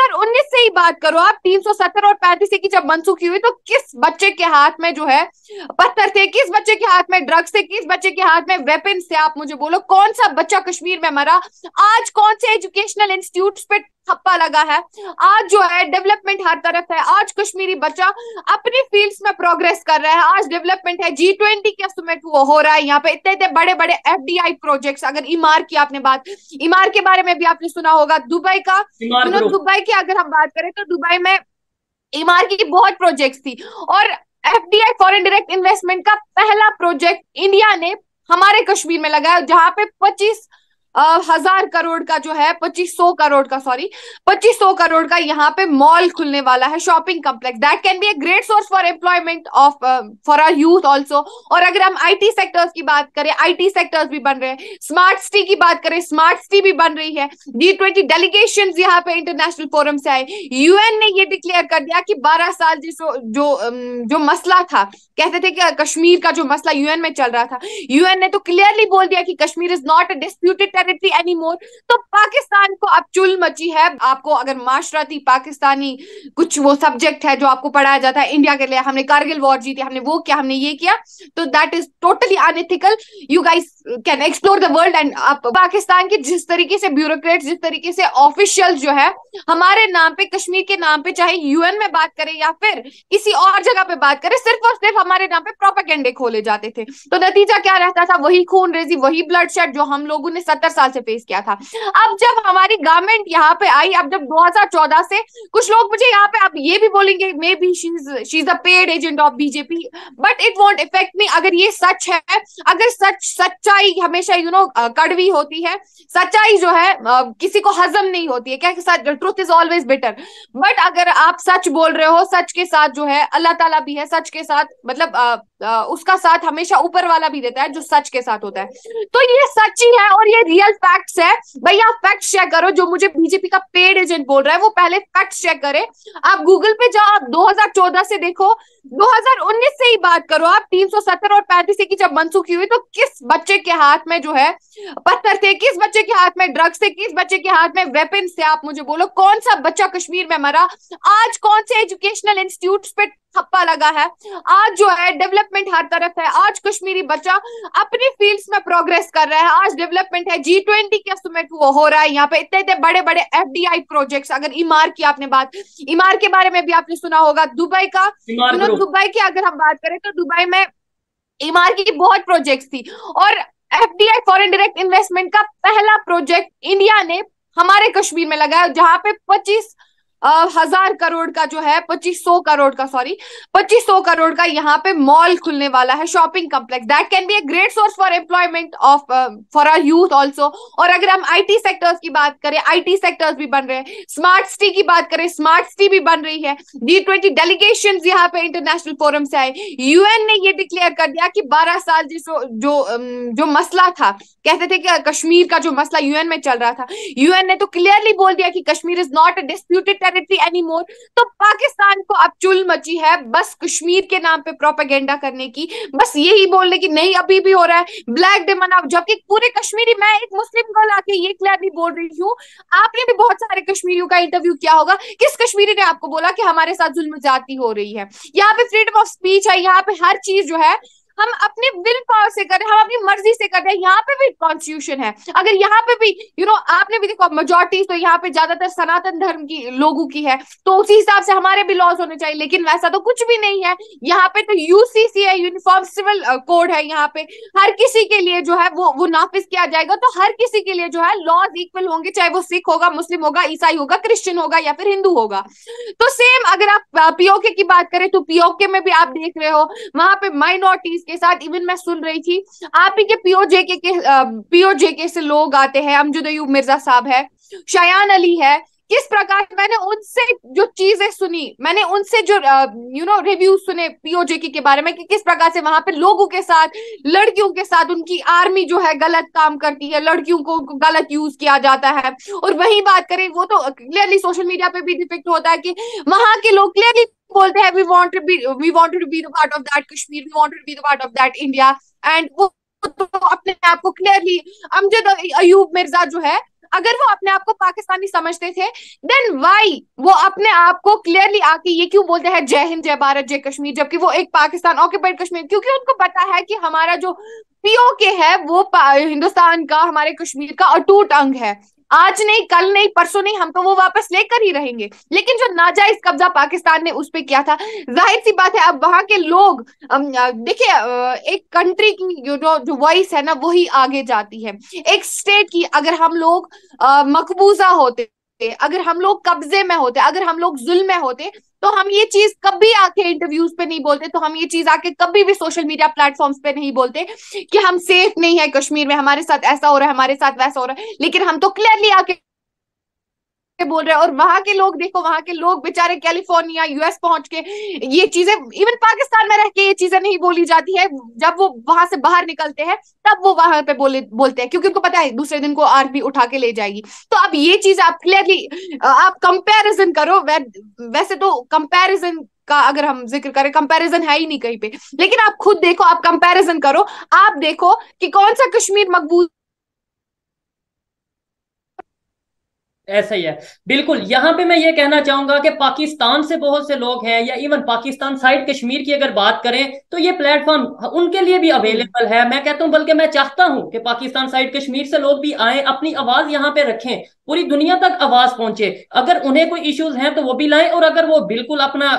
2019 से ही बात करो आप, 370 और 35 की जब मनसूखी हुई तो किस बच्चे के हाथ में जो है पत्थर थे, किस बच्चे के हाथ में ड्रग्स थे, किस बच्चे के हाथ में वेपन थे? आप मुझे बोलो कौन सा बच्चा कश्मीर में मरा? आज कौन से एजुकेशनल इंस्टीट्यूट पे थप्पा लगा है? आज जो है डेवलपमेंट हर तरफ है, आज कश्मीरी बच्चा अपनी फील्ड्स में प्रोग्रेस कर रहा है, आज डेवलपमेंट है, G20 का समिट हो रहा है, यहाँ पे इतने इतने बड़े बड़े FDI प्रोजेक्ट्स। अगर इमार की आपने बात, इमार के बारे में भी आपने सुना होगा, दुबई का, दुबई की अगर हम बात करें तो दुबई में इमार की बहुत प्रोजेक्ट्स थी और FDI फॉरेन डायरेक्ट इन्वेस्टमेंट का पहला प्रोजेक्ट इंडिया ने हमारे कश्मीर में लगाया, जहां पे 2500 करोड़ का यहाँ पे मॉल खुलने वाला है, shopping complex. That can be a great source for employment of for our youth also. और अगर हम IT सेक्टर्स की बात करें, IT सेक्टर्स भी बन रहे हैं, स्मार्ट सिटी की बात करें, स्मार्ट सिटी भी बन रही है। G20 डेलीगेशन यहाँ पे इंटरनेशनल फोरम से आए, UN ने ये डिक्लेयर कर दिया कि 12 साल जो मसला था, कहते थे कि कश्मीर का जो मसला UN में चल रहा था, UN ने तो क्लियरली बोल दिया कि Kashmir is not a disputed territory anymore. तो पाकिस्तान को अब चुल मची है। आपको अगर माशराती पाकिस्तानी कुछ वो सब्जेक्ट है जो आपको पढ़ाया जाता है, इंडिया के लिए हमने कारगिल वॉर जीती, हमने वो किया, हमने ये किया, तो that is totally unethical. You guys can explore the world. And आप पाकिस्तान के जिस तरीके से ब्यूरोक्रेट्स, जिस तरीके से ऑफिशियल जो है हमारे नाम पे, कश्मीर के नाम पे, चाहे UN में बात करें या फिर किसी और जगह पे बात करें, सिर्फ और सिर्फ हमारे नाम पे प्रोपेगेंडे खोले जाते थे। तो नतीजा क्या रहता था? वही खून रेजी, वही ब्लडशेड जो हम लोगों ने 70 साल से फेस किया था। अब जब हमारी गवर्नमेंट यहाँ पे आई, अब जब 2014 से कुछ लोग मुझे यहाँ पे आप ये भी बोलेंगे maybe she is a paid agent of BJP, but it won't effect me. अगर ये सच है, अगर सच्चाई हमेशा कड़वी होती है, सच्चाई जो है किसी को हजम नहीं होती है, क्या truth is always better. But अगर आप सच बोल रहे हो, सच के साथ जो है अल्लाह ताला भी है, सच के साथ मतलब उसका साथ हमेशा ऊपर वाला भी देता है जो सच के साथ होता है। तो ये सच ही है और ये रियल फैक्ट्स है। भाई आप फैक्ट चेक करो, जो मुझे BJP का पेड एजेंट बोल रहा है वो पहले फैक्ट चेक करे। आप गूगल पे जाओ, आप 2014 से देखो, 2019 से ही बात करो आप, 370 और 35 की जब मनसूखी हुई तो किस बच्चे के हाथ में जो है पत्थर थे, किस बच्चे के हाथ में ड्रग्स थे, किस बच्चे के हाथ में वेपन थे? आप मुझे बोलो कौन सा बच्चा कश्मीर में मरा? आज कौन से एजुकेशनल इंस्टीट्यूट पे थप्पा लगा है? आज जो है डेवलपमेंट हर तरफ है, आज कश्मीरी बच्चा अपनी फील्ड्स में प्रोग्रेस कर रहा है, आज डेवलपमेंट है, G20 का समिट हो रहा है, यहाँ पे इतने इतने बड़े बड़े FDI प्रोजेक्ट्स। अगर इमार की आपने बात, इमार के बारे में भी आपने सुना होगा, दुबई का, दुबई की अगर हम बात करें तो दुबई में इमार की बहुत प्रोजेक्ट्स थी और FDI फॉरेन डायरेक्ट इन्वेस्टमेंट का पहला प्रोजेक्ट इंडिया ने हमारे कश्मीर में लगाया, जहां पे 2500 करोड़ का जो है 2500 करोड़ का यहाँ पे मॉल खुलने वाला है, shopping complex. That can be a great source for employment of for our youth also. और अगर हम IT सेक्टर्स की बात करें, IT सेक्टर्स भी बन रहे हैं, स्मार्ट सिटी की बात करें, स्मार्ट सिटी भी बन रही है। G20 डेलीगेशन यहाँ पे इंटरनेशनल फोरम से आए, UN ने ये डिक्लेयर कर दिया कि 12 साल जो मसला था, कहते थे कि कश्मीर का जो मसला UN में चल रहा था, UN ने तो क्लियरली बोल दिया कि Kashmir is not a disputed anymore. तो पाकिस्तान को अब चुल मची है बस कश्मीर के नाम पे प्रोपेगेंडा करने की, बस यही बोलने की नहीं अभी भी हो रहा है, ब्लैक डे मनाओ, जबकि पूरे कश्मीरी, मैं एक मुस्लिम गर्ल आके ये क्लियरली बोल रही हूँ, आपने भी बहुत सारे कश्मीरियों का इंटरव्यू किया होगा, किस कश्मीरी ने आपको बोला कि हमारे साथ जुल्म ज्यादती हो रही है? यहाँ पे फ्रीडम ऑफ स्पीच है, यहाँ पे हर चीज जो है हम अपने विल पावर से कर रहे हैं, हम अपनी मर्जी से कर रहे हैं। यहाँ पे भी कॉन्स्टिट्यूशन है, अगर यहाँ पे भी आपने भी देखो मेजोरिटी तो यहाँ पे ज्यादातर सनातन धर्म की लोगों की है, तो उसी हिसाब से हमारे भी लॉज होने चाहिए, लेकिन वैसा तो कुछ भी नहीं है। यहाँ पे तो UCC है, यूनिफॉर्म सिविल कोड है, यहाँ पे हर किसी के लिए जो है वो नाफिज किया जाएगा, तो हर किसी के लिए जो है लॉज इक्वल होंगे, चाहे वो सिख होगा, मुस्लिम होगा, ईसाई होगा, क्रिश्चियन होगा या फिर हिंदू होगा। तो सेम अगर आप PoK की बात करें तो PoK में भी आप देख रहे हो वहां पे माइनॉरिटीज के साथ, इवन मैं सुन रही थी आप ही के PoJK से लोग आते हैं, अमजद अयूब मिर्जा साहब है, शायान अली है, किस प्रकार मैंने उनसे जो चीजें सुनी, मैंने उनसे जो रिव्यू सुने PoJK के बारे में कि किस प्रकार से वहां पे लोगों के साथ, लड़कियों के साथ उनकी आर्मी जो है गलत काम करती है, लड़कियों को गलत यूज किया जाता है। और वही बात करें, वो तो क्लियरली सोशल मीडिया पे भी डिफेक्ट होता है कि वहां के लोग क्लियरली बोलते हैं we wanted to be the part of that Kashmir, we wanted to be the part of that India. And वो तो अपने आप को क्लियरली अमजद अयूब मिर्जा जो है अगर वो अपने आप को पाकिस्तानी समझते थे देन वाई वो अपने आप को क्लियरली आके ये क्यों बोलते हैं जय हिंद जय भारत जय कश्मीर, जबकि वो एक पाकिस्तान ऑक्युपाइड कश्मीर, क्योंकि उनको पता है कि हमारा जो पीओके है वो हिंदुस्तान का, हमारे कश्मीर का अटूट अंग है। आज नहीं, कल नहीं, परसों नहीं, हम तो वो वापस लेकर ही रहेंगे। लेकिन जो नाजायज कब्जा पाकिस्तान ने उस पे किया था, जाहिर सी बात है अब वहां के लोग, देखिए एक कंट्री की जो वॉइस है ना वही आगे जाती है। एक स्टेट की अगर हम लोग मकबूजा होते, अगर हम लोग कब्जे में होते, अगर हम लोग जुल्म में होते, तो हम ये चीज कभी आके इंटरव्यूज पे नहीं बोलते, तो हम ये चीज आके कभी भी सोशल मीडिया प्लेटफॉर्म्स पे नहीं बोलते कि हम सेफ नहीं है कश्मीर में, हमारे साथ ऐसा हो रहा है, हमारे साथ वैसा हो रहा है। लेकिन हम तो क्लियरली आके बोल रहे हैं। और वहां के लोग देखो, वहां के लोग बेचारे कैलिफोर्निया यूएस पहुंच के ये चीजें, इवन पाकिस्तान में रह के ये चीजें नहीं बोली जाती है, जब वो वहां से बाहर निकलते हैं तब वो वहां पे बोलते हैं, क्योंकि उनको पता है दूसरे दिन को आर्मी उठा के ले जाएगी। तो अब ये चीज आप क्लियरली आप कंपेरिजन करो, वैसे तो कंपेरिजन का अगर हम जिक्र करें कंपैरिजन है ही नहीं कहीं पे, लेकिन आप खुद देखो, आप कंपेरिजन करो, आप देखो कि कौन सा कश्मीर मकबूल। ऐसा ही है बिल्कुल। यहाँ पे मैं ये कहना चाहूंगा कि पाकिस्तान से बहुत से लोग हैं, या इवन पाकिस्तान साइड कश्मीर की अगर बात करें तो ये प्लेटफॉर्म उनके लिए भी अवेलेबल है। मैं कहता हूँ, बल्कि मैं चाहता हूँ कि पाकिस्तान साइड कश्मीर से लोग भी आए, अपनी आवाज यहाँ पे रखें, पूरी दुनिया तक आवाज पहुंचे। अगर उन्हें कोई इश्यूज हैं तो वो भी लाएं, और अगर वो बिल्कुल अपना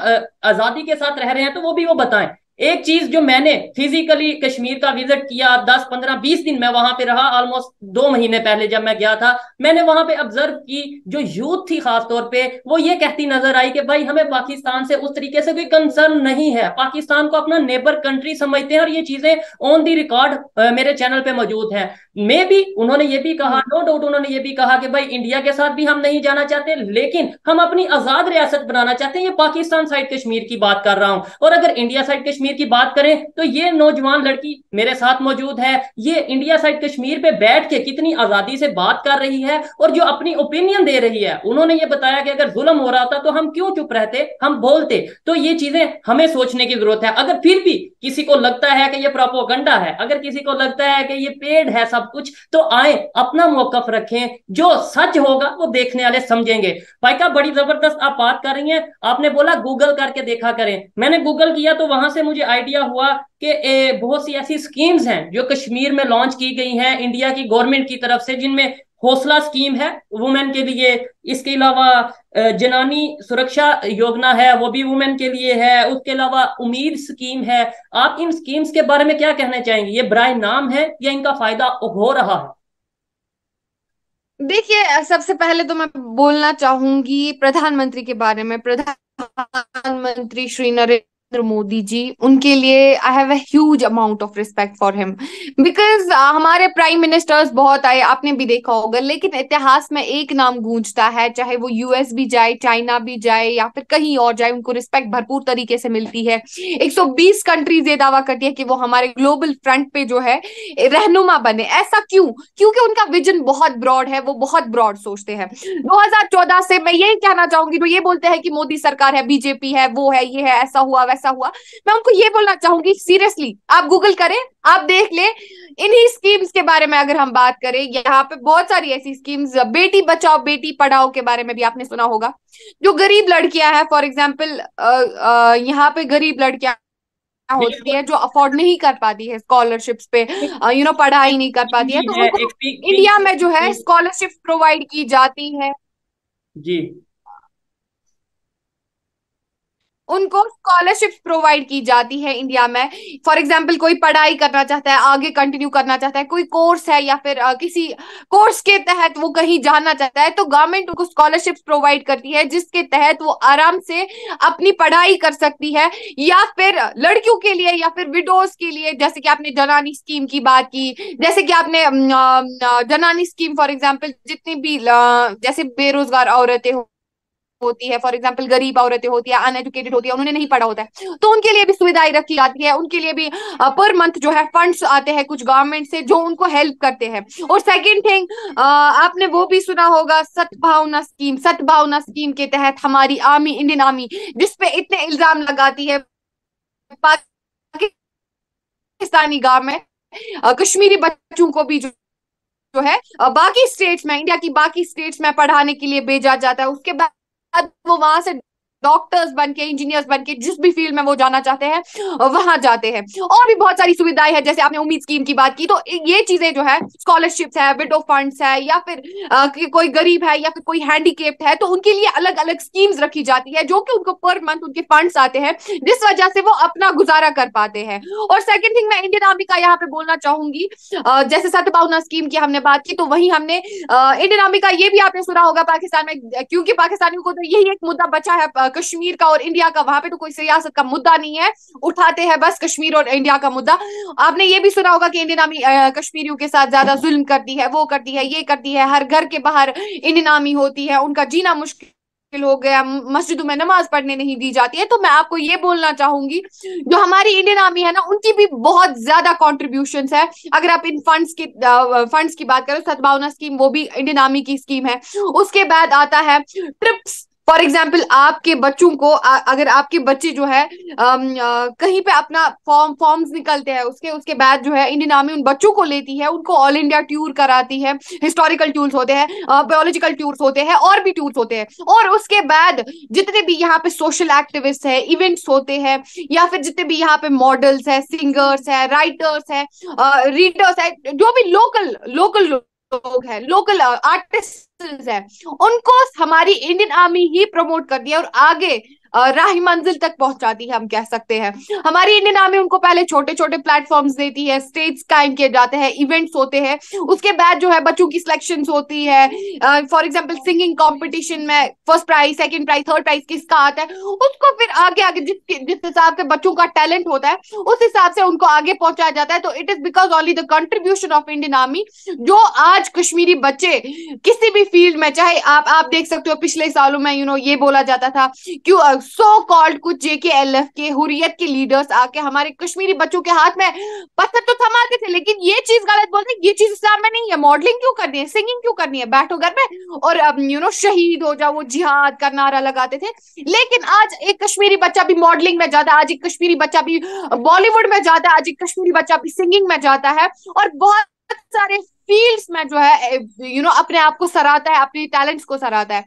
आजादी के साथ रह रहे हैं तो वो भी वो बताएं। एक चीज जो मैंने फिजिकली कश्मीर का विजिट किया, 10-15-20 दिन मैं वहां पे रहा, ऑलमोस्ट 2 महीने पहले जब मैं गया था, मैंने वहां पे ऑब्जर्व की जो यूथ थी खास तौर पे, वो ये कहती नजर आई कि भाई हमें पाकिस्तान से उस तरीके से कोई कंसर्न नहीं है, पाकिस्तान को अपना नेबर कंट्री समझते हैं, और ये चीजें ऑन दी रिकॉर्ड मेरे चैनल पे मौजूद है। मे भी उन्होंने ये भी कहा, नो डाउट उन्होंने ये भी कहा कि भाई इंडिया के साथ भी हम नहीं जाना चाहते, लेकिन हम अपनी आजाद रियासत बनाना चाहते हैं। ये पाकिस्तान साइड कश्मीर की बात कर रहा हूँ। और अगर इंडिया साइड कश्मीर की बात करें तो ये नौजवान लड़की मेरे साथ मौजूद है, ये इंडिया साइड कश्मीर पे बैठ के कितनी आजादी से बात कर रही है और जो अपनी ओपिनियन दे रही है। उन्होंने ये बताया कि अगर जुल्म हो रहा होता तो हम क्यों चुप रहते, हम बोलते। तो ये चीजें हमें सोचने की जरूरत है। अगर फिर भी किसी को लगता है कि ये प्रोपोगंडा है, अगर किसी को लगता है कि ये पेड़ है सब कुछ, तो आए, अपना मौकफ रखें, जो सच होगा वो देखने वाले समझेंगे। भाई का बड़ी जबरदस्त आप बात कर रही हैं, आपने बोला गूगल करके देखा करें, मैंने गूगल किया तो वहां से मुझे आइडिया हुआ कि बहुत सी ऐसी स्कीम्स हैं जो कश्मीर में लॉन्च की गई हैं इंडिया की गवर्नमेंट की तरफ से, जिनमें हौसला स्कीम है वुमेन के लिए, इसके अलावा जनानी सुरक्षा योजना है वो भी वुमेन के लिए है, उसके अलावा उम्मीद स्कीम है। आप इन स्कीम्स के बारे में क्या कहना चाहेंगे? ये बराए नाम है या इनका फायदा हो रहा है? देखिए, सबसे पहले तो मैं बोलना चाहूंगी प्रधानमंत्री के बारे में। प्रधानमंत्री श्री नरेंद्र मोदी जी, उनके लिए I have a huge amount of respect for him, because हमारे प्राइम मिनिस्टर्स बहुत आए, आपने भी देखा होगा, लेकिन इतिहास में एक नाम गूंजता है, चाहे वो यूएस भी जाए, चाइना भी जाए, या फिर कहीं और जाए, उनको रिस्पेक्ट भरपूर तरीके से मिलती है। 120 कंट्रीज ये दावा करती है कि वो हमारे ग्लोबल फ्रंट पे जो है रहनुमा बने। ऐसा क्यों? क्योंकि उनका विजन बहुत ब्रॉड है, वो बहुत ब्रॉड सोचते हैं। 2014 से मैं यही कहना चाहूंगी, जो ये बोलते हैं कि मोदी सरकार है, बीजेपी है, वो है, ये है, ऐसा हुआ वैसा हुआ, मैं उनको ये बोलना चाहूंगी सीरियसली आप गूगल करें, आप देख ले। इन्हीं स्कीम्स के बारे में अगर हम बात करें, यहाँ पे बहुत सारी ऐसी स्कीम्स, बेटी बचाओ बेटी पढ़ाओ के बारे में भी आपने सुना होगा। जो गरीब लड़कियां हैं, फॉर एग्जाम्पल यहाँ पे गरीब लड़कियां होती है जो अफोर्ड नहीं कर पाती है स्कॉलरशिप्स पे, पढ़ाई नहीं कर पाती है, तो उनको इंडिया में जो है स्कॉलरशिप प्रोवाइड की जाती है, जी उनको स्कॉलरशिप्स प्रोवाइड की जाती है इंडिया में। फॉर एग्जाम्पल कोई पढ़ाई करना चाहता है, आगे कंटिन्यू करना चाहता है, कोई कोर्स है या फिर किसी कोर्स के तहत वो कहीं जाना चाहता है, तो गवर्नमेंट उनको स्कॉलरशिप्स प्रोवाइड करती है, जिसके तहत वो आराम से अपनी पढ़ाई कर सकती है। या फिर लड़कियों के लिए या फिर विडोज के लिए, जैसे कि आपने जनानी स्कीम की बात की, जैसे कि आपने जनानी स्कीम, फॉर एग्जाम्पल जितनी भी जैसे बेरोजगार औरतें होती है, फॉर एग्जाम्पल गरीब औरतें होती है, अनएजुकेटेड होती है, उन्होंने नहीं पढ़ा होता है, तो उनके लिए भी सुविधाएं रखी जाती है, उनके लिए भी पर मंथ जो है फंड्स आते हैं कुछ गवर्नमेंट से जो उनको हेल्प करते हैं। और सेकंड थिंग, आपने वो भी सुना होगा सद्भावना स्कीम। सद्भावना स्कीम के तहत हमारी आर्मी, इंडियन आर्मी, जिसपे इतने इल्जाम लगाती है पाकिस्तानी गवर्नमेंट, कश्मीरी बच्चों को भी जो है बाकी स्टेट्स में, इंडिया की बाकी स्टेट्स में पढ़ाने के लिए भेजा जाता है। उसके बाद वो वहां से डॉक्टर्स बनके, इंजीनियर्स बनके, जिस भी फील्ड में वो जाना चाहते हैं वहां जाते हैं। और भी बहुत सारी सुविधाएं हैं, जैसे आपने उम्मीद स्कीम की बात की, तो ये चीजें जो है स्कॉलरशिप्स है, विडो फंड्स है, या फिर कोई गरीब है या फिर कोई हैंडीकेप्ड है, तो उनके लिए अलग अलग स्कीम्स रखी जाती है जो कि उनको पर मंथ उनके फंड्स आते हैं, जिस वजह से वो अपना गुजारा कर पाते हैं। और सेकेंड थिंग मैं इंडियन आर्मी का यहाँ पे बोलना चाहूंगी, जैसे सतभावना स्कीम की हमने बात की, तो वही हमने इंडियन आर्मी का, ये भी आपने सुना होगा पाकिस्तान में, क्योंकि पाकिस्तानियों को तो यही एक मुद्दा बचा है कश्मीर का और इंडिया का, वहां पे तो कोई सियासत का मुद्दा नहीं है, उठाते हैं बस कश्मीर और इंडिया का मुद्दा। आपने ये भी सुना होगा कि इंडियन आर्मी कश्मीरियों के साथ ज्यादा जुल्म करती है, वो करती है, ये करती है, हर घर के बाहर इंडियन आर्मी होती है, उनका जीना मुश्किल हो गया, मस्जिदों में नमाज पढ़ने नहीं दी जाती है। तो मैं आपको ये बोलना चाहूंगी, जो हमारी इंडियन आर्मी है ना, उनकी भी बहुत ज्यादा कॉन्ट्रीब्यूशंस है। अगर आप इन फंड्स की बात करें, सद्भावना स्कीम वो भी इंडियन आर्मी की स्कीम है। उसके बाद आता है ट्रिप्स। फॉर एग्जाम्पल आपके बच्चों को, अगर आपके बच्चे जो है कहीं पे अपना फॉर्म्स निकलते हैं, उसके बाद जो है इंडियन आर्मी उन बच्चों को लेती है, उनको ऑल इंडिया टूर कराती है, हिस्टोरिकल टूर्स होते हैं, बायोलॉजिकल टूर्स होते हैं, और भी टूर्स होते हैं। और उसके बाद जितने भी यहाँ पे सोशल एक्टिविस्ट है, इवेंट्स होते हैं, या फिर जितने भी यहाँ पे मॉडल्स है, सिंगर्स है, राइटर्स है, रीडर्स है, जो भी लोकल लोग हैं, लोकल आर्टिस्ट्स हैं, उनको हमारी इंडियन आर्मी ही प्रमोट करती है और आगे राही मंजिल तक पहुंचाती है। हम कह सकते हैं हमारी इंडियन आर्मी उनको पहले छोटे छोटे प्लेटफॉर्म्स देती है, स्टेज कायम किए जाते हैं, इवेंट्स होते हैं, उसके बाद जो है बच्चों की सिलेक्शंस होती है। फॉर एग्जांपल सिंगिंग कंपटीशन में first prize, second prize, third prize किसका आता है, उसको फिर आगे आगे जिस हिसाब से बच्चों का टैलेंट होता है उस हिसाब से उनको आगे पहुंचाया जाता है। तो it is because only the contribution of Indian army, जो आज कश्मीरी बच्चे किसी भी फील्ड में, चाहे आप देख सकते हो पिछले सालों में ये बोला जाता था क्यों सो कॉल्ड कुछ जेकेएलएफ के हुर्रियत के लीडर्स आके हमारे कश्मीरी बच्चों के हाथ में पत्थर तो थमा के थे, लेकिन ये चीज गलत बोलते हैं, ये चीज इस्लाम में नहीं है, मॉडलिंग क्यों करनी है, सिंगिंग क्यों करनी है, बैठो घर में और शहीद हो जाओ, वो जिहाद का नारा लगाते थे। लेकिन आज एक कश्मीरी बच्चा भी मॉडलिंग में जाता है, आज एक कश्मीरी बच्चा भी बॉलीवुड में जाता है, आज एक कश्मीरी बच्चा भी सिंगिंग में जाता है, और बहुत सारे फील्ड्स में जो है अपने आप को सराहता है, अपने टैलेंट्स को सराहता है।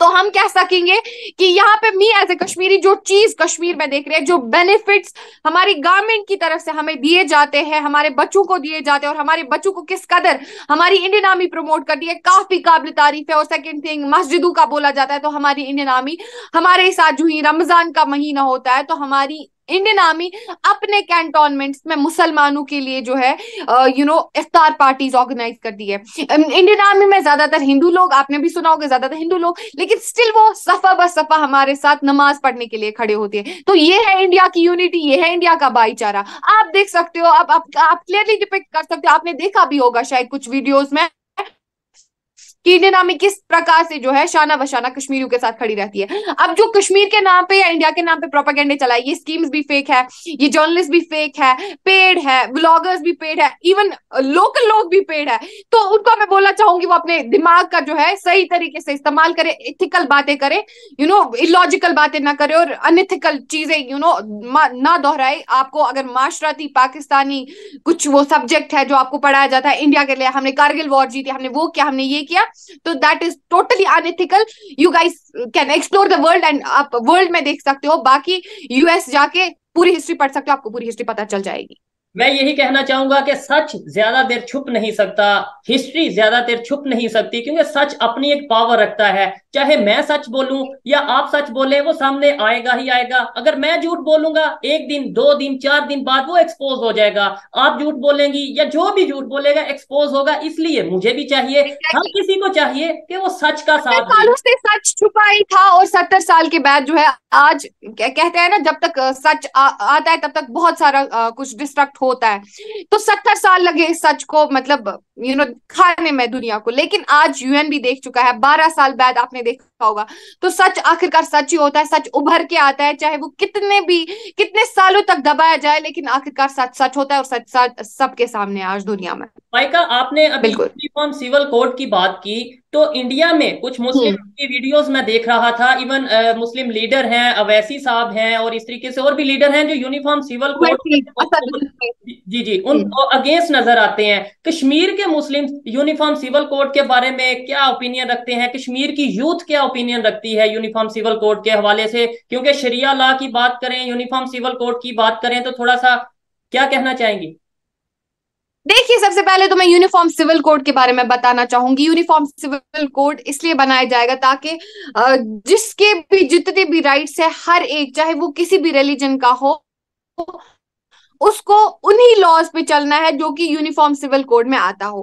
तो हम कह सकेंगे कि यहाँ पे मी एज ए कश्मीरी जो चीज कश्मीर में देख रहे हैं, जो बेनिफिट्स हमारी गवर्नमेंट की तरफ से हमें दिए जाते हैं, हमारे बच्चों को दिए जाते हैं, और हमारे बच्चों को किस कदर हमारी इंडियन आर्मी प्रमोट करती है, काफी काबिल तारीफ है। और सेकंड थिंग मस्जिदों का बोला जाता है, तो हमारी इंडियन आर्मी हमारे साथ, जो ही रमजान का महीना होता है, तो हमारी इंडियन आर्मी अपने कैंटोनमेंट्स में मुसलमानों के लिए जो है इफ्तार पार्टीज ऑर्गेनाइज करती है। इंडियन आर्मी में ज्यादातर हिंदू लोग, आपने भी सुना होगा ज्यादातर हिंदू लोग, लेकिन स्टिल वो सफा बस सफा हमारे साथ नमाज पढ़ने के लिए खड़े होते हैं। तो ये है इंडिया की यूनिटी, ये है इंडिया का भाईचारा। आप देख सकते हो, आप क्लियरली डिपिक्ट कर सकते हो, आपने देखा भी होगा शायद कुछ वीडियोज में कि इंडियन आर्मी किस प्रकार से जो है शाना बशाना कश्मीरियों के साथ खड़ी रहती है। अब जो कश्मीर के नाम पे या इंडिया के नाम पे प्रोपेगेंडे चलाए, ये स्कीम्स भी फेक है, ये जर्नलिस्ट भी फेक है, पेड है, ब्लॉगर्स भी पेड है, इवन लोकल लोग भी पेड है। तो उनको मैं बोलना चाहूंगी वो अपने दिमाग का जो है सही तरीके से इस्तेमाल करे, इथिकल बातें करे, इलॉजिकल बातें ना करे, और अनइथिकल चीजें ना दोहराए। आपको अगर माशराती पाकिस्तानी कुछ वो सब्जेक्ट है जो आपको पढ़ाया जाता है, इंडिया के लिए हमने कारगिल वॉर जीती, हमने वो किया, हमने ये किया, तो that is totally unethical. You guys can explore the world and आप वर्ल्ड में देख सकते हो, बाकी यूएस जाके पूरी हिस्ट्री पढ़ सकते हो, आपको पूरी हिस्ट्री पता चल जाएगी। मैं यही कहना चाहूंगा कि सच ज्यादा देर छुप नहीं सकता, हिस्ट्री ज्यादा देर छुप नहीं सकती, क्योंकि सच अपनी एक पावर रखता है। चाहे मैं सच बोलूं या आप सच बोले, वो सामने आएगा ही आएगा। अगर मैं झूठ बोलूंगा, एक दिन, 2 दिन, 4 दिन बाद वो एक्सपोज हो जाएगा। आप झूठ बोलेंगी या जो भी झूठ बोलेगा एक्सपोज होगा। इसलिए मुझे भी चाहिए, हर किसी को चाहिए कि वो सच का साथ दे। सालों से सच छुपाई था और 70 साल के बाद जो है आज कहते हैं ना, जब तक सच आता है तब तक बहुत सारा कुछ डिस्ट्रक्ट होता है। तो 70 साल लगे इस सच को मतलब खाने में दुनिया को, लेकिन आज यूएन भी देख चुका है, 12 साल बाद आपने देखा होगा। तो सच आखिरकार सच ही होता है, सच उभर के आता है, चाहे वो कितने सालों तक दबाया जाए, लेकिन आखिरकार सच सच होता है, और सच सबके सामने आज दुनिया में। माइका, आपने अभी यूनिफॉर्म सिविल कोड की बात की, तो इंडिया में कुछ मुस्लिम की वीडियोस मैं देख रहा था, इवन मुस्लिम लीडर हैं, अवैसी साहब हैं, और इस तरीके से और भी लीडर हैं जो यूनिफॉर्म सिविल कोड जी उन अगेंस्ट नजर आते हैं। कश्मीर के मुस्लिम यूनिफॉर्म सिविल कोड के बारे में क्या ओपिनियन रखते हैं, कश्मीर की यूथ क्या ओपिनियन रखती है यूनिफॉर्म सिविल कोड के हवाले से? क्योंकि शरिया लॉ की बात करें, यूनिफॉर्म सिविल कोड की बात करें, तो थोड़ा सा क्या कहना चाहेंगी? देखिए, सबसे पहले तो मैं यूनिफॉर्म सिविल कोड के बारे में बताना चाहूंगी। यूनिफॉर्म सिविल कोड इसलिए बनाया जाएगा ताकि जिसके भी जितने भी राइट्स है हर एक, चाहे वो किसी भी रिलीजन का हो, उसको उन्हीं लॉज पे चलना है जो कि यूनिफॉर्म सिविल कोड में आता हो।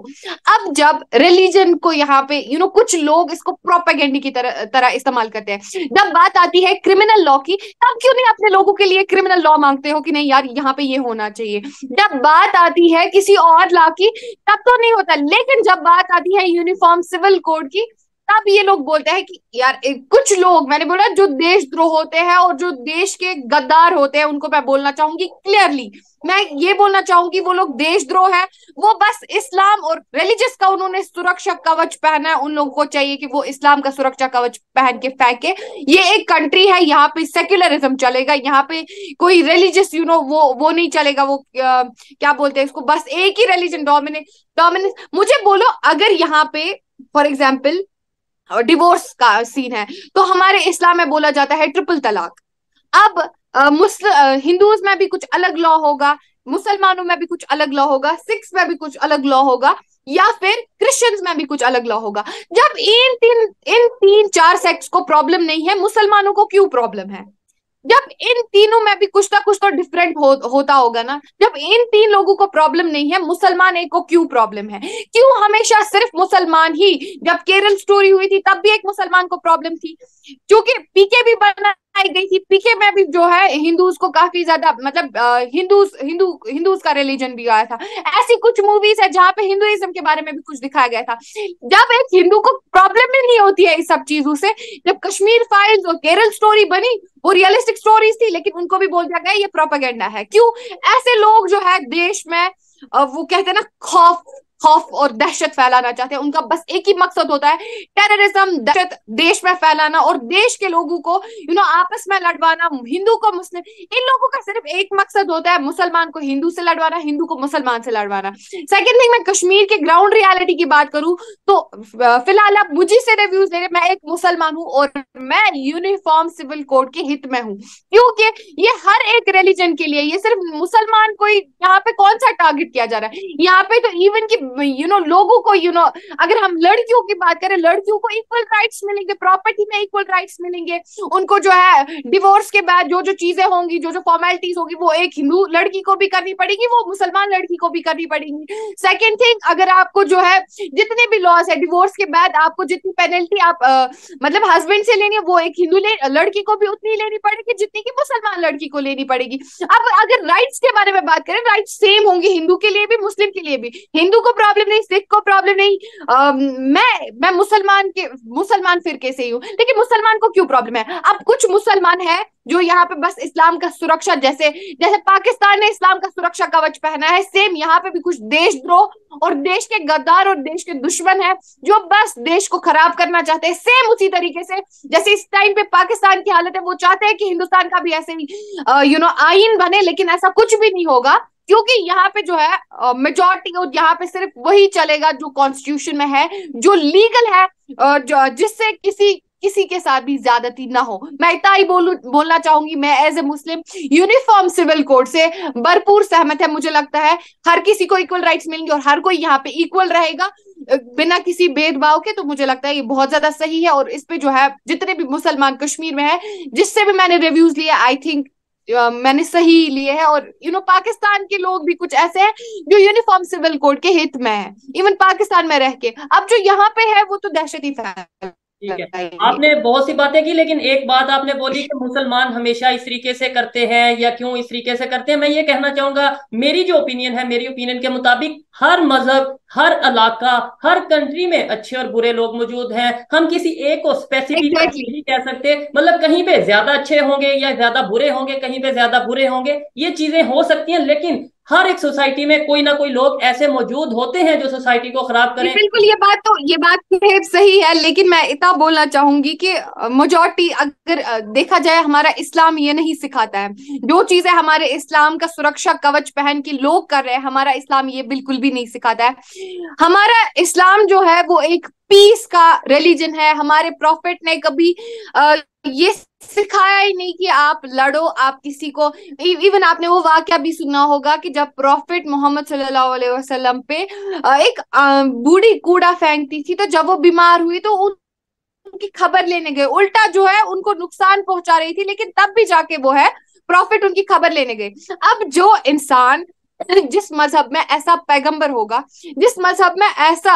अब जब रिलीजन को यहाँ पे कुछ लोग इसको प्रोपेगेंडा की तरह इस्तेमाल करते हैं। जब बात आती है क्रिमिनल लॉ की, तब क्यों नहीं अपने लोगों के लिए क्रिमिनल लॉ मांगते हो कि नहीं यार यहाँ पे ये होना चाहिए। जब बात आती है किसी और लॉ की तब तो नहीं होता, लेकिन जब बात आती है यूनिफॉर्म सिविल कोड की तब ये लोग बोलते हैं कि यार कुछ लोग, मैंने बोला जो देशद्रोह होते हैं और जो देश के गद्दार होते हैं उनको मैं बोलना चाहूंगी क्लियरली, मैं ये बोलना चाहूंगी वो लोग देशद्रोह हैं, वो बस इस्लाम और रिलीजियस का उन्होंने सुरक्षा कवच पहना है। उन लोगों को चाहिए कि वो इस्लाम का सुरक्षा कवच पहन के फेंके। ये एक कंट्री है, यहाँ पे सेक्युलरिज्म चलेगा, यहाँ पे कोई रिलीजियस वो नहीं चलेगा। वो क्या बोलते हैं इसको, बस एक ही रिलीजन डोमिनेंस। मुझे बोलो, अगर यहाँ पे फॉर एग्जाम्पल डिवोर्स का सीन है तो हमारे इस्लाम में बोला जाता है ट्रिपल तलाक। अब हिंदूज में भी कुछ अलग लॉ होगा, मुसलमानों में भी कुछ अलग लॉ होगा, सिख्स में भी कुछ अलग लॉ होगा, या फिर क्रिश्चियंस में भी कुछ अलग लॉ होगा। जब इन तीन चार सेक्ट्स को प्रॉब्लम नहीं है, मुसलमानों को क्यों प्रॉब्लम है? जब इन तीनों में भी कुछ ना कुछ तो डिफरेंट होता होगा ना। जब इन तीन लोगों को प्रॉब्लम नहीं है, मुसलमान एक को क्यों प्रॉब्लम है? क्यों हमेशा सिर्फ मुसलमान ही? जब केरल स्टोरी हुई थी तब भी एक मुसलमान को प्रॉब्लम थी, क्योंकि पीके भी बनाई गई थी। पीके में भी जो है हिंदूज को काफी ज्यादा, मतलब हिंदूज का रिलीजन भी आया था। ऐसी कुछ मूवीज है जहाँ पे हिंदुइज्म के बारे में भी कुछ दिखाया गया था। जब एक हिंदू को प्रॉब्लम ही नहीं होती है इस सब चीजों से, जब कश्मीर फाइल्स और केरल स्टोरी बनी वो रियलिस्टिक स्टोरीज थी, लेकिन उनको भी बोल दिया गया ये प्रोपेगेंडा है। क्यों? ऐसे लोग जो है देश में वो कहते हैं ना खौफ और दहशत फैलाना चाहते हैं। उनका बस एक ही मकसद होता है, टेररिज्म, दहशत देश में फैलाना और देश के लोगों को आपस में लड़वाना। हिंदू को मुस्लिम, इन लोगों का सिर्फ एक मकसद होता है, मुसलमान को हिंदू से लड़वाना, हिंदू को मुसलमान से लड़वाना। सेकंड थिंग, मैं कश्मीर के ग्राउंड रियलिटी की बात करूं तो फिलहाल आप मुझे से रिव्यूज दे रहे, मैं एक मुसलमान हूँ और मैं यूनिफॉर्म सिविल कोड के हित में हूँ, क्योंकि ये हर एक रिलीजन के लिए, ये सिर्फ मुसलमान को ही यहाँ पे कौन सा टारगेट किया जा रहा है। यहाँ पे तो इवन की लोगों को अगर हम लड़कियों की बात करें, लड़कियों को इक्वल राइट्स मिलेंगे, प्रॉपर्टी में इक्वल राइट्स मिलेंगे। उनको जो है डिवोर्स के बाद जो जो चीजें होंगी, जो जो फॉर्मेलिटीज होगी, वो एक हिंदू लड़की को भी करनी पड़ेगी, वो मुसलमान लड़की को भी करनी पड़ेगी। सेकंड थिंग, अगर आपको जो है जितने भी लॉज है डिवोर्स के बाद आपको जितनी पेनल्टी आप मतलब हस्बैंड से लेनी है, वो एक हिंदू लड़की को भी उतनी लेनी पड़ेगी जितनी की मुसलमान लड़की को लेनी पड़ेगी। अब अगर राइट्स के बारे में बात करें, राइट्स सेम होंगी हिंदू के लिए भी मुस्लिम के लिए भी। हिंदू को प्रॉब्लम नहीं, सिख को प्रॉब्लम नहीं, मैं मुसलमान फिरके से ही हूँ, लेकिन मुसलमान को क्यों प्रॉब्लम है? अब कुछ मुसलमान है जो यहाँ पे बस इस्लाम का सुरक्षा, जैसे पाकिस्तान ने इस्लाम का सुरक्षा कवच पहना है, सेम यहाँ पे भी कुछ देशद्रोह और देश के गद्दार और देश के दुश्मन है जो बस देश को खराब करना चाहते हैं। सेम उसी तरीके से जैसे इस टाइम पे पाकिस्तान की हालत है, वो चाहते हैं कि हिंदुस्तान का भी ऐसे ही आईन बने, लेकिन ऐसा कुछ भी नहीं होगा, क्योंकि यहाँ पे जो है मेजॉरिटी और यहाँ पे सिर्फ वही चलेगा जो कॉन्स्टिट्यूशन में है, जो लीगल है, जिससे किसी के साथ भी ज्यादती ना हो। मैं इतना ही बोलना चाहूंगी, मैं as a Muslim uniform civil code से भरपूर सहमत है। मुझे लगता है हर किसी को इक्वल राइट्स मिलेंगे और हर कोई यहाँ पे इक्वल रहेगा बिना किसी भेदभाव के। तो मुझे लगता है ये बहुत ज्यादा सही है और इस पे जो है जितने भी मुसलमान कश्मीर में है, जिससे भी मैंने रिव्यूज लिए, आई थिंक मैंने सही लिए है। और पाकिस्तान के लोग भी कुछ ऐसे हैं जो यूनिफॉर्म सिविल कोड के हित में है, इवन पाकिस्तान में रह के। अब जो यहाँ पे है वो तो दहशत ही फैला। ठीक है, आपने बहुत सी बातें की, लेकिन एक बात आपने बोली कि मुसलमान हमेशा इस तरीके से करते हैं या क्यों इस तरीके से करते हैं। मैं ये कहना चाहूंगा, मेरी जो ओपिनियन है, मेरी ओपिनियन के मुताबिक हर मजहब, हर इलाका, हर कंट्री में अच्छे और बुरे लोग मौजूद हैं। हम किसी एक को स्पेसिफिक नहीं कह सकते, मतलब कहीं पे ज्यादा अच्छे होंगे या ज्यादा बुरे होंगे, कहीं पे ज्यादा बुरे होंगे, ये चीजें हो सकती हैं। लेकिन हर एक सोसाइटी में कोई ना कोई लोग ऐसे मौजूद होते हैं जो सोसाइटी को खराब करें। बिल्कुल, ये बात सही है, लेकिन मैं इतना बोलना चाहूंगी कि मेजॉरिटी अगर देखा जाए, हमारा इस्लाम ये नहीं सिखाता है। जो चीजें हमारे इस्लाम का सुरक्षा कवच पहन के लोग कर रहे हैं, हमारा इस्लाम ये बिल्कुल भी नहीं सिखाता है। हमारा इस्लाम जो है वो एक पीस का रिलीजन है। हमारे प्रॉफिट ने कभी ये सिखाया ही नहीं कि आप लड़ो, आप किसी को। इवन आपने वो वाकया भी सुना होगा कि जब प्रॉफिट मोहम्मद सल्लल्लाहु अलैहि वसल्लम पे एक बूढ़ी कूड़ा फेंकती थी, तो जब वो बीमार हुई तो उनकी खबर लेने गए, उल्टा जो है उनको नुकसान पहुंचा रही थी, लेकिन तब भी जाके वो है प्रॉफिट उनकी खबर लेने गए। अब जो इंसान जिस मजहब में ऐसा पैगंबर होगा, जिस मजहब में ऐसा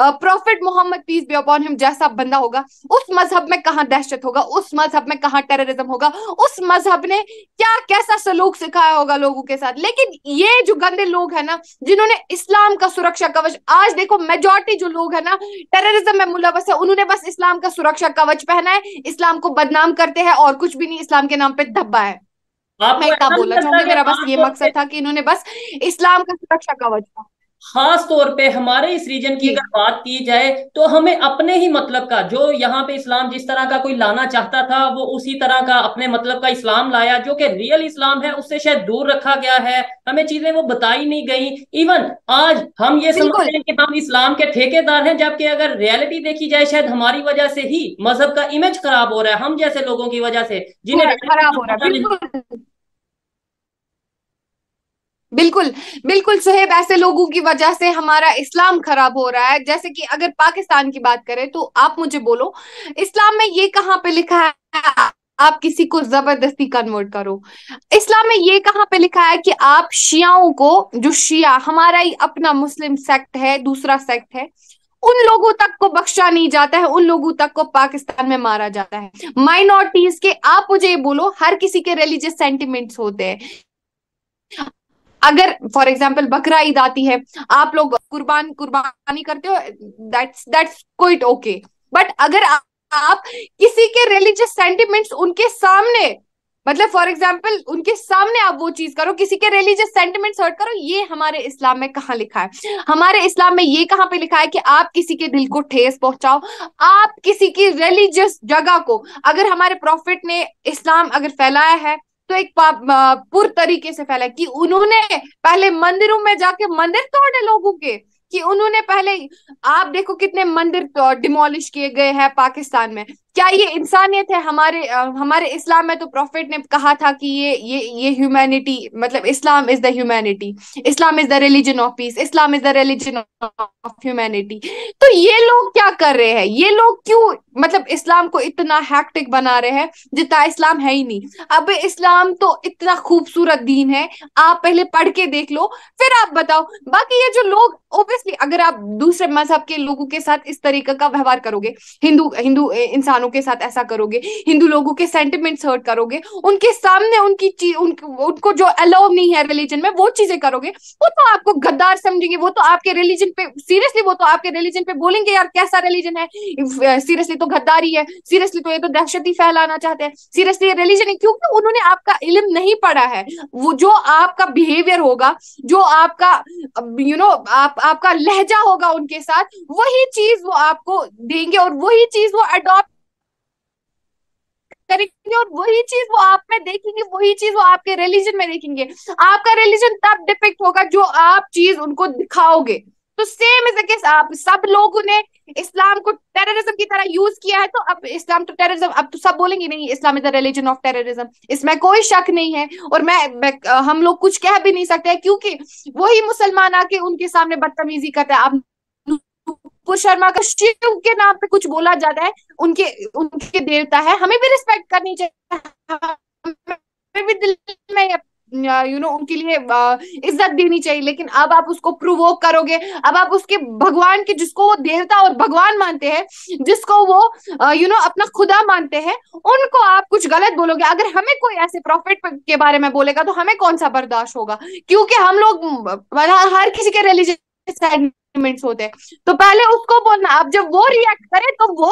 prophet Muhammad peace be upon him जैसा बंदा होगा, उस मजहब में कहाँ दहशत होगा, उस मजहब में कहाँ टेररिज्म होगा, उस मजहब ने क्या कैसा सलूक सिखाया होगा लोगों के साथ। लेकिन ये जो गंदे लोग है ना, जिन्होंने इस्लाम का सुरक्षा कवच, आज देखो मेजोरिटी जो लोग है ना टेररिज्म में मुलवस है, उन्होंने बस इस्लाम का सुरक्षा कवच पहना है, इस्लाम को बदनाम करते हैं और कुछ भी नहीं, इस्लाम के नाम पे धब्बा है। मैं क्या बोला चाहूंगी, मेरा बस ये मकसद था कि इन्होंने बस इस्लाम का सुरक्षा कवच था। खास तौर पे हमारे इस रीजन की अगर बात की जाए तो हमें अपने ही मतलब का, जो यहाँ पे इस्लाम जिस तरह का कोई लाना चाहता था, वो उसी तरह का अपने मतलब का इस्लाम लाया, जो कि रियल इस्लाम है उससे शायद दूर रखा गया है। हमें चीजें वो बताई नहीं गई। इवन आज हम ये समझते हैं कि हम इस्लाम के ठेकेदार हैं, जबकि अगर रियलिटी देखी जाए शायद हमारी वजह से ही मजहब का इमेज खराब हो रहा है, हम जैसे लोगों की वजह से जिन्हें खराब हो रहा है। बिल्कुल बिल्कुल सुहेब, ऐसे लोगों की वजह से हमारा इस्लाम खराब हो रहा है। जैसे कि अगर पाकिस्तान की बात करें तो आप मुझे बोलो, इस्लाम में ये कहाँ पे लिखा है आप किसी को जबरदस्ती कन्वर्ट करो? इस्लाम में ये कहाँ पे लिखा है कि आप शियाओं को, जो शिया हमारा ही अपना मुस्लिम सेक्ट है, दूसरा सेक्ट है, उन लोगों तक को बख्शा नहीं जाता है, उन लोगों तक को पाकिस्तान में मारा जाता है, माइनॉरिटीज के। आप मुझे ये बोलो, हर किसी के रिलीजियस सेंटिमेंट्स होते हैं। अगर फॉर एग्जाम्पल बकरा ईद आती है, आप लोग कुर्बानी करते हो, दैट्स क्वाइट ओके। बट अगर आप किसी के रिलीजियस सेंटिमेंट्स उनके सामने, मतलब फॉर एग्जाम्पल उनके सामने आप वो चीज करो, किसी के रिलीजियस सेंटिमेंट्स हर्ट करो, ये हमारे इस्लाम में कहाँ लिखा है? हमारे इस्लाम में ये कहाँ पे लिखा है कि आप किसी के दिल को ठेस पहुंचाओ, आप किसी की रिलीजियस जगह को? अगर हमारे प्रॉफिट ने इस्लाम अगर फैलाया है तो एक पूर्ण तरीके से फैला, कि उन्होंने पहले मंदिरों में जाके मंदिर तोड़े लोगों के, कि उन्होंने पहले, आप देखो कितने मंदिर डिमोलिश किए गए हैं पाकिस्तान में। क्या ये इंसानियत है? हमारे इस्लाम में तो प्रॉफिट ने कहा था कि ये ह्यूमैनिटी, मतलब इस्लाम is the humanity, Islam is the religion of peace, Islam is the religion of humanity. तो ये लोग क्या कर रहे हैं? ये लोग क्यों मतलब इस्लाम को इतना हैक्टिक बना रहे हैं जितना इस्लाम है ही नहीं। अब इस्लाम तो इतना खूबसूरत दीन है, आप पहले पढ़ के देख लो फिर आप बताओ। बाकी ये जो लोग, ऑब्वियसली अगर आप दूसरे मजहब के लोगों के साथ इस तरीके का व्यवहार करोगे, हिंदू इंसानों के साथ ऐसा करोगे, हिंदू लोगों के सेंटिमेंट्स हर्ट करोगे, उनके सामने उनको जो अलाउ नहीं है रिलीजन में वो चीजें करोगे, वो तो आपको गद्दार समझेंगे, वो तो आपके रिलीजन पे सीरियसली, वो तो आपके रिलीजन पे बोलेंगे यार कैसा रिलीजन है, सीरियसली तो गद्दारी है, सीरियसली तो ये तो दहशत ही फैलाना चाहते हैं, सीरियसली ये रिलीजन है। क्योंकि उन्होंने आपका इल्म नहीं पढ़ा है। वो जो आपका बिहेवियर होगा, जो आपका आपका लहजा होगा उनके साथ, वही चीज वो आपको देंगे और वही चीज वो अडॉप्ट करेंगे और वही चीज वो आप में देखेंगे, वही चीज वो आपके रिलीजन में देखेंगे। आपका रिलीजन तब डिपिक्ट होगा जो आप चीज उनको दिखाओगे। तो सेम इज द केस, आप सब लोगों ने इस्लाम को टेररिज्म की तरह यूज किया है, तो अब इस्लाम तो टेररिज्म, अब तो सब बोलेंगे नहीं इस्लाम is the religion of terrorism, इसमें कोई शक नहीं है। और हम लोग कुछ कह भी नहीं सकते हैं, क्योंकि वही मुसलमान आके उनके सामने बदतमीजी करता है। आप शर्मा का शिव के नाम पे कुछ बोला जाता है, उनके देवता है, हमें भी रिस्पेक्ट करनी चाहिए, हमें भी दिल में उनके लिए इज्जत देनी चाहिए। लेकिन अब आप उसको प्रोवोक करोगे, अब आप उसके भगवान के, जिसको वो देवता और भगवान मानते हैं, जिसको वो अपना खुदा मानते हैं, उनको आप कुछ गलत बोलोगे। अगर हमें कोई ऐसे प्रॉफिट के बारे में बोलेगा तो हमें कौन सा बर्दाश्त होगा? क्योंकि हम लोग, हर किसी के रिलीजन होते हैं, तो पहले उसको बोलना। अब जब वो रिएक्ट करे तो वो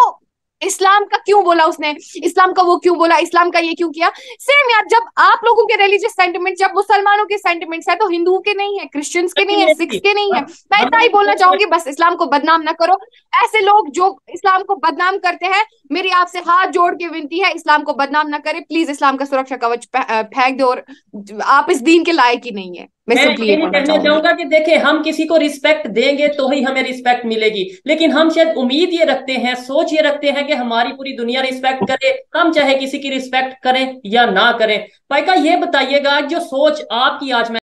इस्लाम का क्यों बोला उसने, इस्लाम का वो क्यों बोला, इस्लाम का ये क्यों किया। सेम यार, जब आप लोगों के रिलीजियस सेंटिमेंट जब मुसलमानों के सेंटिमेंट्स है तो हिंदुओं के नहीं है, क्रिश्चियंस के नहीं है, सिख्स के नहीं है। मैं इतना ही बोलना चाहूंगी, बस इस्लाम को बदनाम ना करो। ऐसे लोग जो इस्लाम को बदनाम करते हैं, मेरी आपसे हाथ जोड़ के विनती है, इस्लाम को बदनाम ना करें प्लीज, इस्लाम का सुरक्षा कवच फेंक दो और आप इस दीन के लायक ही नहीं है। मैं कहना चाहूंगा कि देखें, हम किसी को रिस्पेक्ट देंगे तो ही हमें रिस्पेक्ट मिलेगी, लेकिन हम शायद उम्मीद ये रखते हैं, सोच ये रखते हैं कि हमारी पूरी दुनिया रिस्पेक्ट करे, हम चाहे किसी की रिस्पेक्ट करें या ना करें। भाई का ये बताइएगा जो सोच आपकी आज